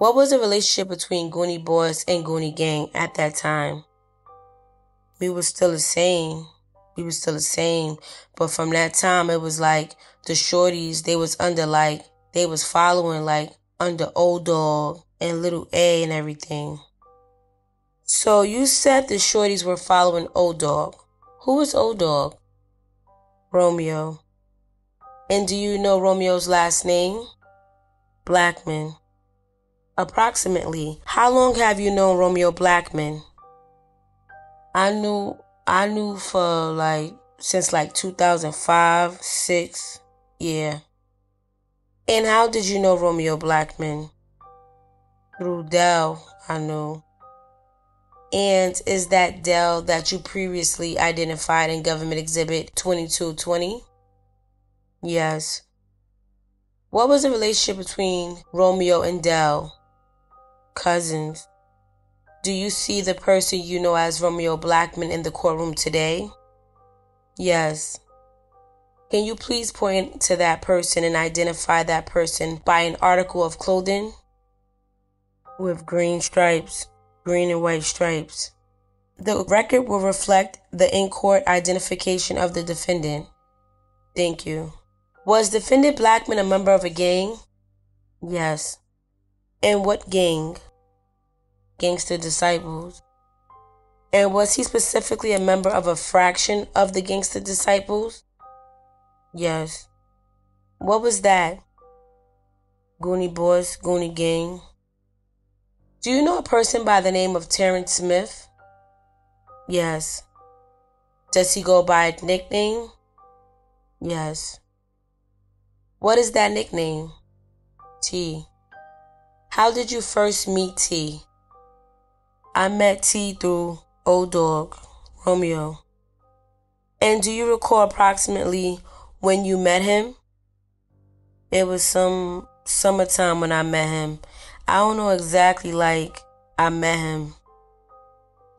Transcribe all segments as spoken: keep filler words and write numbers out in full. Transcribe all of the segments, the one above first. What was the relationship between Goonie Boys and Goonie Gang at that time? We were still the same. We were still the same. But from that time, it was like the shorties, they was under like, they was following like under Old Dog and Little A and everything. So you said the shorties were following Old Dog. Who was Old Dog? Romeo. And do you know Romeo's last name? Blackman. Approximately, how long have you known Romeo Blackman? I knew, I knew for like, since like two thousand five, six, yeah. And how did you know Romeo Blackman? Through Dell, I knew. And is that Dell that you previously identified in Government Exhibit twenty-two twenty? Yes. What was the relationship between Romeo and Dell? Cousins. Do you see the person you know as Romeo Blackman in the courtroom today? Yes. Can you please point to that person and identify that person by an article of clothing? With green stripes, green and white stripes. The record will reflect the in-court identification of the defendant. Thank you. Was defendant Blackman a member of a gang? Yes. And what gang? Gangster Disciples. And was he specifically a member of a fraction of the Gangster Disciples? Yes. What was that? Goonie Boys, Goonie Gang. Do you know a person by the name of Terrence Smith? Yes. Does he go by a nickname? Yes. What is that nickname? T. How did you first meet T? I met T through Old Dog, Romeo. And do you recall approximately when you met him? It was some summertime when I met him. I don't know exactly like I met him.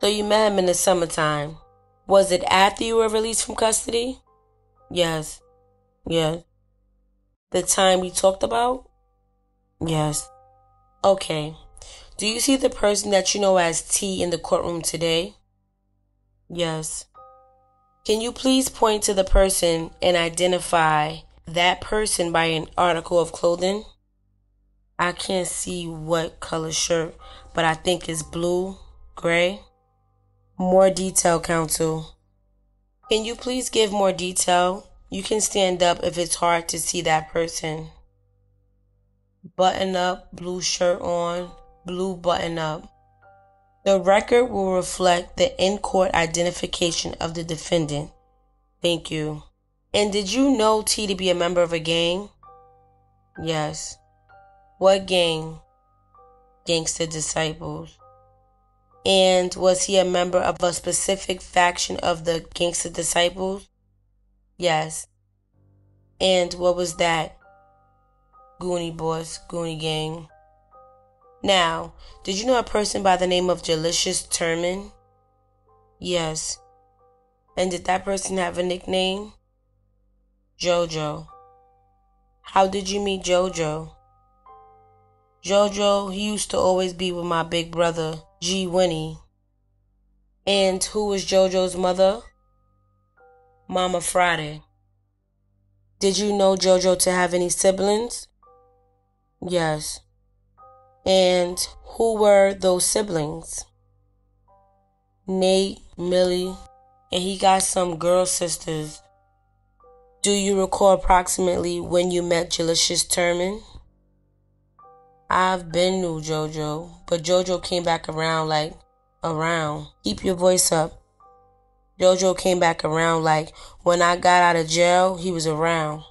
So you met him in the summertime. Was it after you were released from custody? Yes. Yes. The time we talked about? Yes. Okay. Do you see the person that you know as T in the courtroom today? Yes. Can you please point to the person and identify that person by an article of clothing? I can't see what color shirt, but I think it's blue, gray. More detail, counsel. Can you please give more detail? You can stand up if it's hard to see that person. Button up, blue shirt on. Blue button up. The record will reflect the in-court identification of the defendant. Thank you. And did you know T to be a member of a gang? Yes. What gang? Gangster Disciples. And was he a member of a specific faction of the Gangster Disciples? Yes. And what was that? Goonie Boss, Goonie Gang. Now, did you know a person by the name of Delicious Termon? Yes. And did that person have a nickname? JoJo. How did you meet JoJo? JoJo, he used to always be with my big brother, G. Winnie. And who was JoJo's mother? Mama Friday. Did you know JoJo to have any siblings? Yes. And who were those siblings? Nate, Millie, and he got some girl sisters. Do you recall approximately when you met Delicious Termon? I've been new JoJo, but JoJo came back around like, around. Keep your voice up. JoJo came back around like, when I got out of jail, he was around.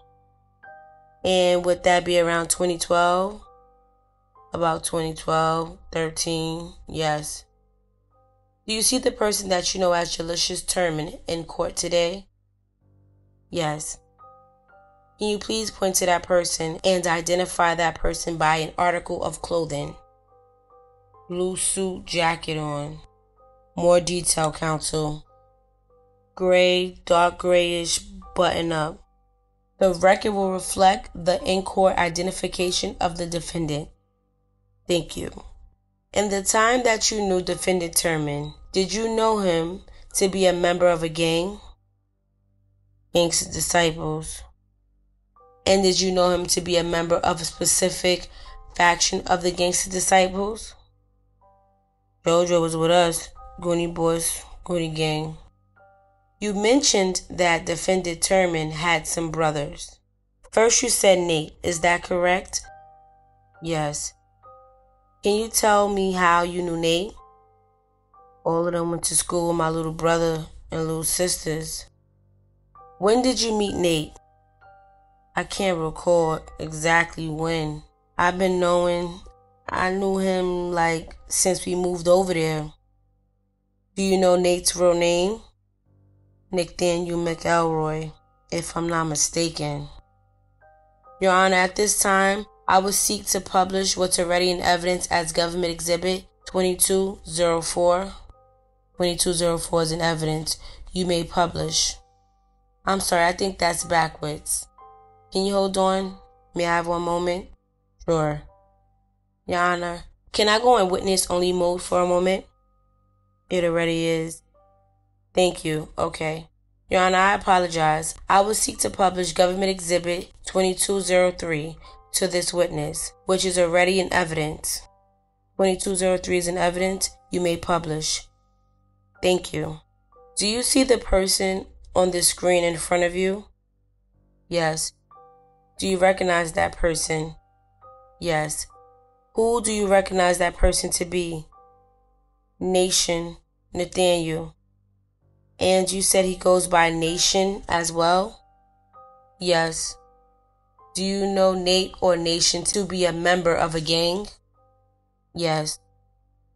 And would that be around twenty twelve? About twenty twelve, thirteen, yes. Do you see the person that you know as Delicious Termon in court today? Yes. Can you please point to that person and identify that person by an article of clothing? Blue suit jacket on. More detail, counsel. Gray, dark grayish, button up. The record will reflect the in-court identification of the defendant. Thank you. In the time that you knew Defendant Termon, did you know him to be a member of a gang? Gangster Disciples. And did you know him to be a member of a specific faction of the Gangster Disciples? JoJo was with us, Goonie Boys, Goonie Gang. You mentioned that Defendant Termon had some brothers. First you said Nate, is that correct? Yes. Can you tell me how you knew Nate? All of them went to school with my little brother and little sisters. When did you meet Nate? I can't recall exactly when. I've been knowing, I knew him like since we moved over there. Do you know Nate's real name? Nathaniel McElroy, if I'm not mistaken. Your Honor, at this time, I would seek to publish what's already in evidence as Government Exhibit twenty-two oh four. twenty-two oh four is in evidence. You may publish. I'm sorry, I think that's backwards. Can you hold on? May I have one moment? Sure. Your Honor, can I go in witness only mode for a moment? It already is. Thank you. Okay. Your Honor, I apologize. I will seek to publish Government Exhibit twenty-two oh three. To this witness, which is already in evidence. twenty-two oh three is in evidence. You may publish. Thank you. Do you see the person on the screen in front of you? Yes. Do you recognize that person? Yes. Who do you recognize that person to be? Nation, Nathaniel. And you said he goes by Nation as well? Yes. Do you know Nate or Nation to be a member of a gang? Yes.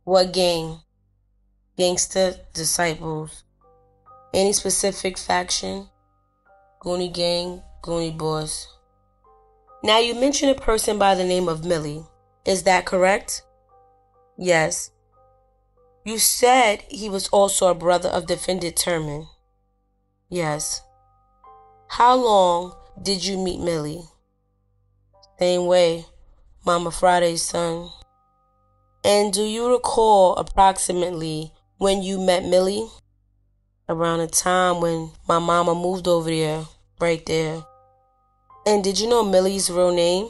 What gang? Gangster Disciples. Any specific faction? Goonie Gang, Goonie Boss. Now you mentioned a person by the name of Millie. Is that correct? Yes. You said he was also a brother of Defendant Termon. Yes. How long did you meet Millie? Same way, Mama Friday's son. And do you recall approximately when you met Millie? Around the time when my mama moved over there, right there. And did you know Millie's real name?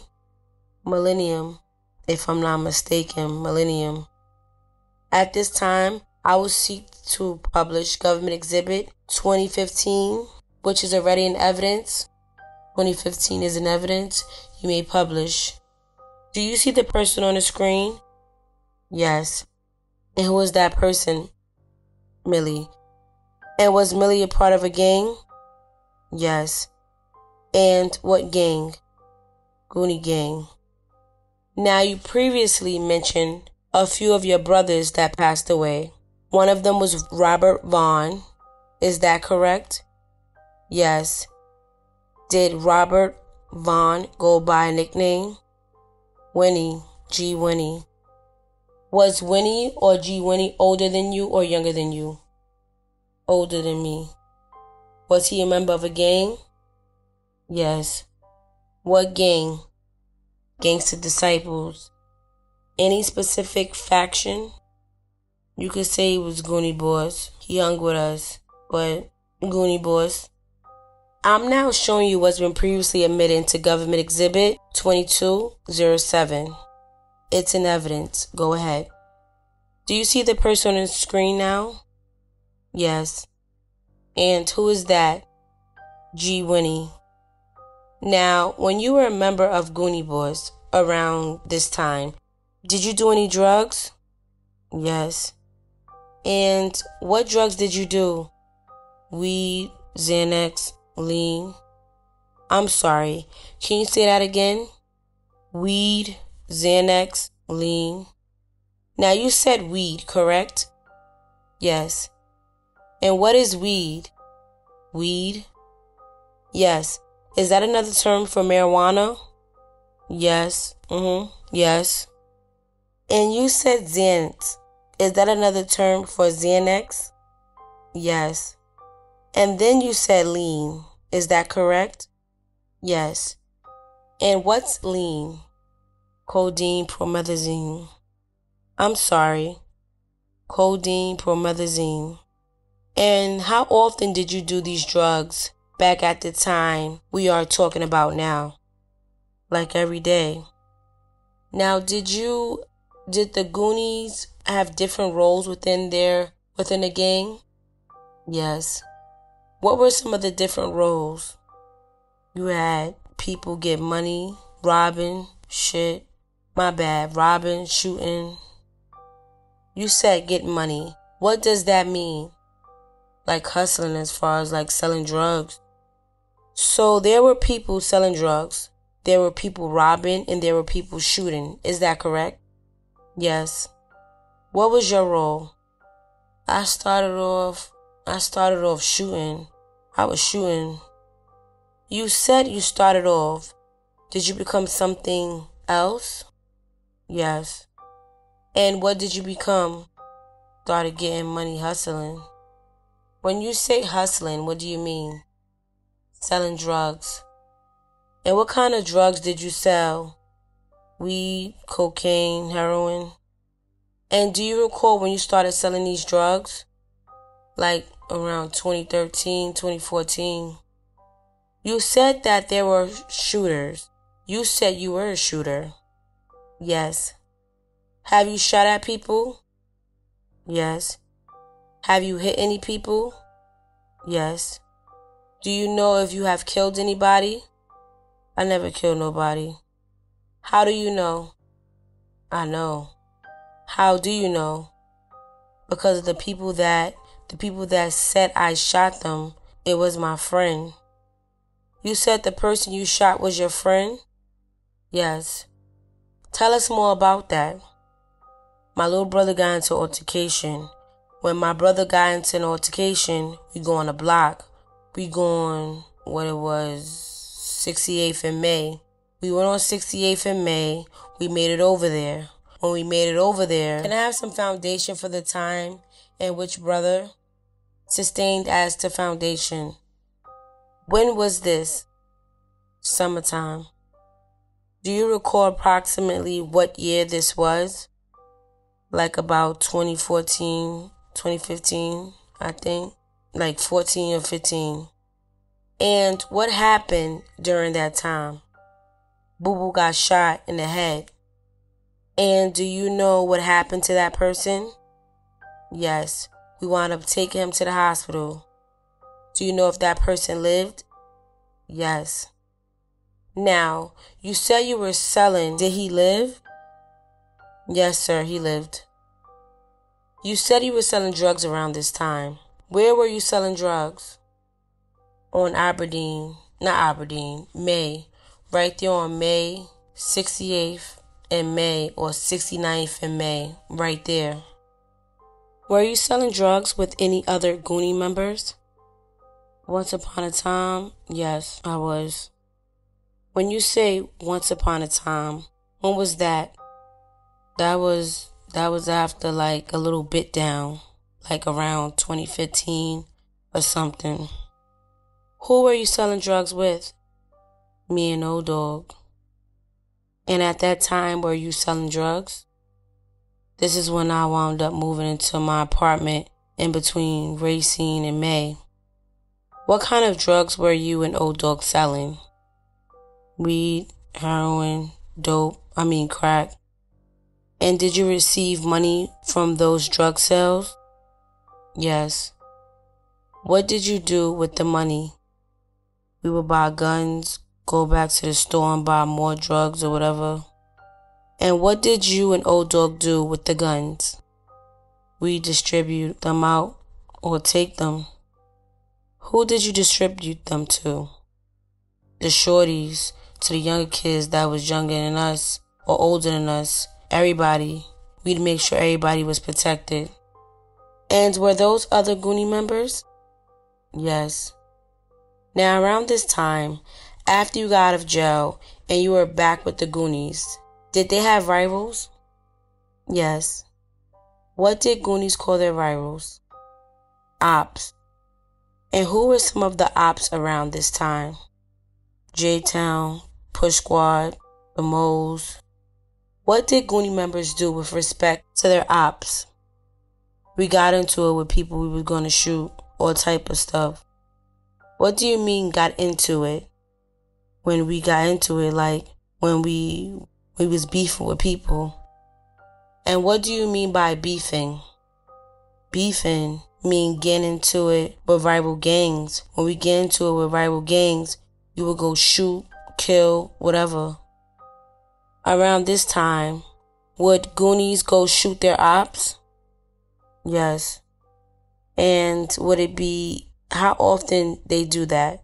Millennium, if I'm not mistaken, Millennium. At this time, I will seek to publish Government Exhibit twenty fifteen, which is already in evidence. twenty fifteen is in evidence. You may publish. Do you see the person on the screen? Yes. And who is that person? Millie. And was Millie a part of a gang? Yes. And what gang? Goonie Gang. Now you previously mentioned a few of your brothers that passed away. One of them was Robert Vaughn. Is that correct? Yes. Did Robert Vaughn go by a nickname? Winnie, G. Winnie. Was Winnie or G. Winnie older than you or younger than you? Older than me. Was he a member of a gang? Yes. What gang? Gangster Disciples. Any specific faction? You could say he was Goonie Boss. He hung with us, but Goonie Boss. I'm now showing you what's been previously admitted into Government Exhibit twenty-two oh seven. It's in evidence. Go ahead. Do you see the person on the screen now? Yes. And who is that? G. Winnie. Now, when you were a member of Goonie Boys around this time, did you do any drugs? Yes. And what drugs did you do? Weed, Xanax, lean. I'm sorry. Can you say that again? Weed, Xanax, lean. Now you said weed, correct? Yes. And what is weed? Weed? Yes. Is that another term for marijuana? Yes. Mm-hmm. Yes. And you said Xanax. Is that another term for Xanax? Yes. And then you said lean. Is that correct? Yes. And what's lean? Codeine, promethazine. I'm sorry, codeine, promethazine. And how often did you do these drugs back at the time we are talking about now? Like every day. Now, did you, did the Goonies have different roles within their, within the gang? Yes. What were some of the different roles? You had people get money, robbing, shit, my bad, robbing, shooting. You said get money. What does that mean? Like hustling as far as like selling drugs. So there were people selling drugs. There were people robbing and there were people shooting. Is that correct? Yes. What was your role? I started off, I started off shooting. I was shooting. You said you started off. Did you become something else? Yes. And what did you become? Started getting money hustling. When you say hustling, what do you mean? Selling drugs. And what kind of drugs did you sell? Weed, cocaine, heroin. And do you recall when you started selling these drugs? Like around twenty thirteen, twenty fourteen. You said that there were shooters. You said you were a shooter. Yes. Have you shot at people? Yes. Have you hit any people? Yes. Do you know if you have killed anybody? I never killed nobody. How do you know? I know. How do you know? Because of the people that, the people that said I shot them, it was my friend. You said the person you shot was your friend? Yes. Tell us more about that. My little brother got into an altercation. When my brother got into an altercation, we go on a block. We go on what it was. sixty-eighth and May. We went on sixty-eighth and May. We made it over there. When we made it over there, can I have some foundation for the time in which brother sustained as to foundation? When was this? Summertime. Do you recall approximately what year this was? Like about twenty fourteen, twenty fifteen, I think. Like fourteen or fifteen. And what happened during that time? Boo Boo got shot in the head. And do you know what happened to that person? Yes. We wound up taking him to the hospital. Do you know if that person lived? Yes. Now, you said you were selling. Did he live? Yes, sir, he lived. You said you were selling drugs around this time. Where were you selling drugs? On Aberdeen, not Aberdeen, May, right there on May, sixty-eighth and May, or sixty-ninth and May, right there. Were you selling drugs with any other Goonie members? Once upon a time, yes, I was. When you say once upon a time, when was that? That was, that was after like a little bit down, like around twenty fifteen or something. Who were you selling drugs with? Me and Old Dog. And at that time, were you selling drugs? This is when I wound up moving into my apartment in between Racine and May. What kind of drugs were you and Old Dog selling? Weed, heroin, dope, I mean crack. And did you receive money from those drug sales? Yes. What did you do with the money? We would buy guns, go back to the store and buy more drugs or whatever. And what did you and Old Dog do with the guns? We distribute them out or take them. Who did you distribute them to? The shorties, to the younger kids that was younger than us or older than us, everybody. We'd make sure everybody was protected. And were those other Goonie members? Yes. Now, around this time, after you got out of jail and you were back with the Goonies, did they have rivals? Yes. What did Goonies call their rivals? Ops. And who were some of the ops around this time? J-Town, Push Squad, the Moles. What did Goonie members do with respect to their ops? We got into it with people we were going to shoot, all type of stuff. What do you mean got into it? When we got into it, like when we we was beefing with people. And what do you mean by beefing? Beefing mean getting into it with rival gangs. When we get into it with rival gangs, you will go shoot, kill, whatever. Around this time, would Goonies go shoot their ops? Yes. And would it be how often they do that?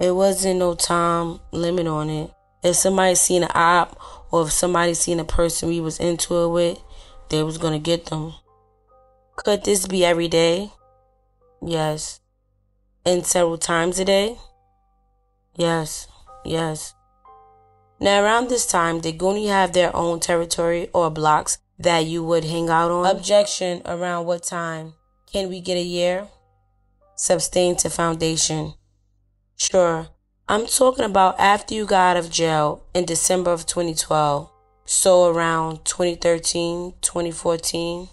It wasn't no time limit on it. If somebody seen an op or if somebody seen a person we was into it with, they was gonna get them. Could this be every day? Yes. And several times a day? Yes. Yes. Now around this time, did Goonie have their own territory or blocks that you would hang out on? Objection. Around what time? Can we get a year? Sustain to foundation. Sure. I'm talking about after you got out of jail in December of twenty twelve. So around twenty thirteen, twenty fourteen.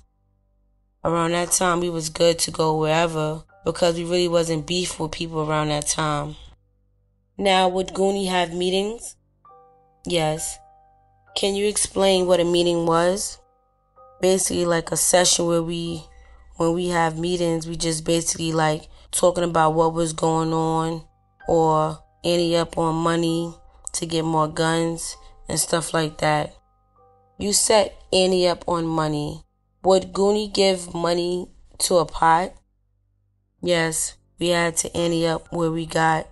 Around that time, we was good to go wherever because we really wasn't beef with people around that time. Now, would Goonie have meetings? Yes. Can you explain what a meeting was? Basically like a session where we, when we have meetings, we just basically like talking about what was going on or ending up on money to get more guns and stuff like that. You said ending up on money. Would Goonie give money to a pot? Yes, we had to ante up where we got.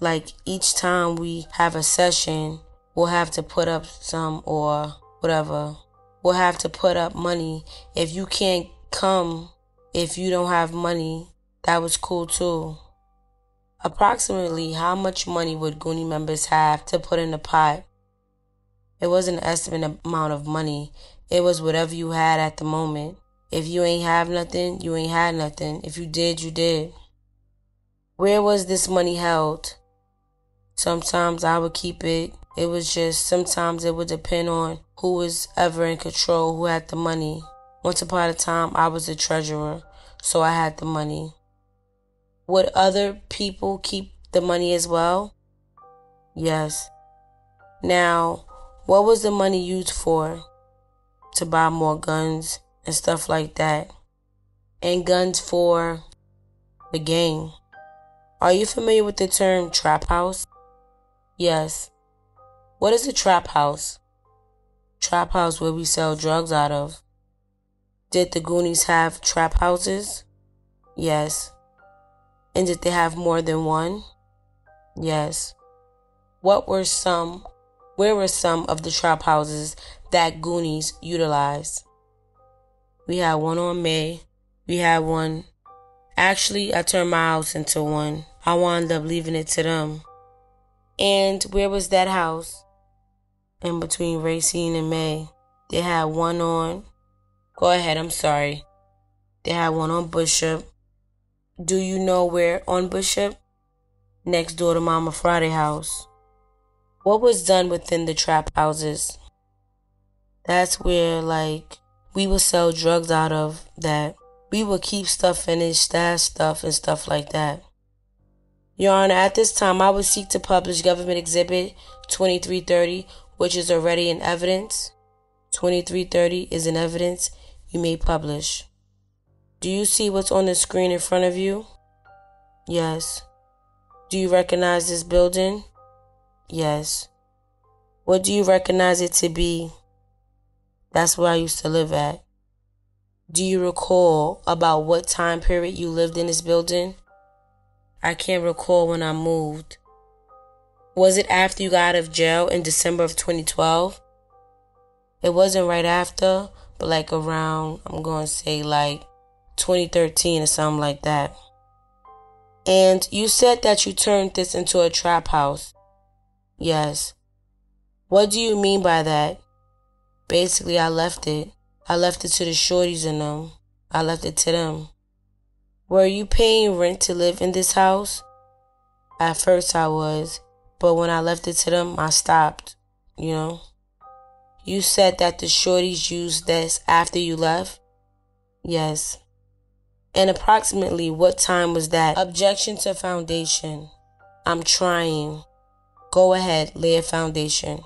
Like each time we have a session, we'll have to put up some or whatever. We'll have to put up money. If you can't come, if you don't have money, that was cool too. Approximately how much money would Goonie members have to put in the pot? It wasn't an estimated amount of money. It was whatever you had at the moment. If you ain't have nothing, you ain't had nothing. If you did, you did. Where was this money held? Sometimes I would keep it. It was just sometimes it would depend on who was ever in control, who had the money. Once upon a time, I was the treasurer, so I had the money. Would other people keep the money as well? Yes. Now, what was the money used for? To buy more guns and stuff like that. And guns for the gang. Are you familiar with the term trap house? Yes. What is a trap house? Trap house where we sell drugs out of. Did the Goonies have trap houses? Yes. And did they have more than one? Yes. What were some, where were some of the trap houses that Goonies utilized? We had one on May. We had one. Actually, I turned my house into one. I wound up leaving it to them. And where was that house? In between Racine and May. They had one on. Go ahead, I'm sorry. They had one on Bishop. Do you know where on Bishop? Next door to Mama Friday house. What was done within the trap houses? That's where, like, we would sell drugs out of that. We would keep stuff in it, stash stuff, and stuff like that. Your Honor, at this time, I would seek to publish Government Exhibit twenty-three thirty, which is already in evidence. twenty-three thirty is in evidence. You may publish. Do you see what's on the screen in front of you? Yes. Do you recognize this building? Yes. What do you recognize it to be? That's where I used to live at. Do you recall about what time period you lived in this building? I can't recall when I moved. Was it after you got out of jail in December of twenty twelve? It wasn't right after, but like around, I'm going to say like twenty thirteen or something like that. And you said that you turned this into a trap house. Yes. What do you mean by that? Basically, I left it. I left it to the shorties and them. I left it to them. Were you paying rent to live in this house? At first I was, but when I left it to them, I stopped, you know. You said that the shorties used this after you left? Yes. And approximately what time was that? Objection to foundation. I'm trying. Go ahead, lay a foundation.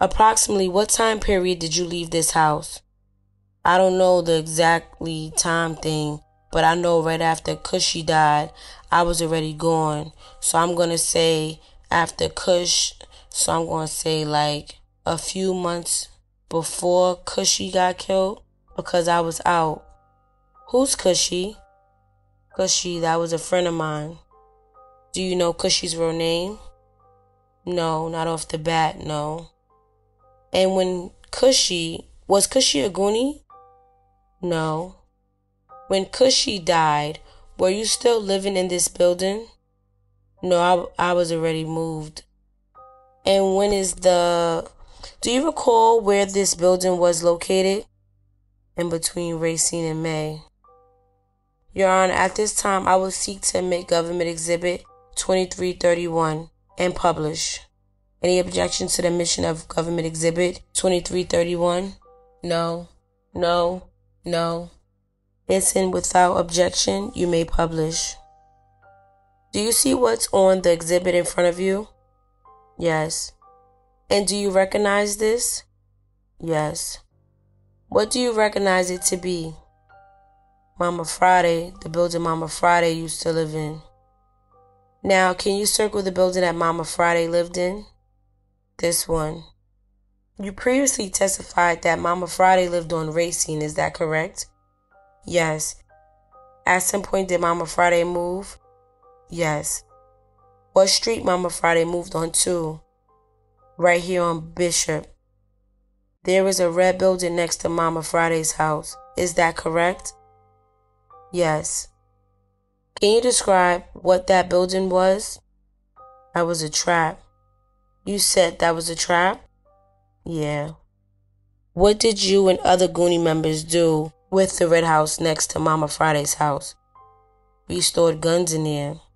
Approximately what time period did you leave this house? I don't know the exactly time thing, but I know right after Cushy died, I was already gone. So I'm going to say after Cush, so I'm going to say like a few months before Cushy got killed because I was out. Who's Cushy? Cushy, that was a friend of mine. Do you know Cushy's real name? No, not off the bat, no. And when Cushy, was Cushy a Goonie? No. When Cushy died, were you still living in this building? No, I, I was already moved. And when is the... Do you recall where this building was located? In between Racine and May. Your Honor, at this time, I will seek to admit Government Exhibit twenty-three thirty-one and publish. Any objections to the admission of Government Exhibit twenty-three thirty-one? No. No. No. It's in without objection. You may publish. Do you see what's on the exhibit in front of you? Yes. And do you recognize this? Yes. What do you recognize it to be? Mama Friday, the building Mama Friday used to live in. Now, can you circle the building that Mama Friday lived in? This one. You previously testified that Mama Friday lived on Racine, is that correct? Yes. At some point, did Mama Friday move? Yes. What street Mama Friday moved on to? Right here on Bishop. There is a red building next to Mama Friday's house, is that correct? Yes. Can you describe what that building was? That was a trap. You said that was a trap? Yeah. What did you and other Goonie members do with the red house next to Mama Friday's house? We stored guns in there.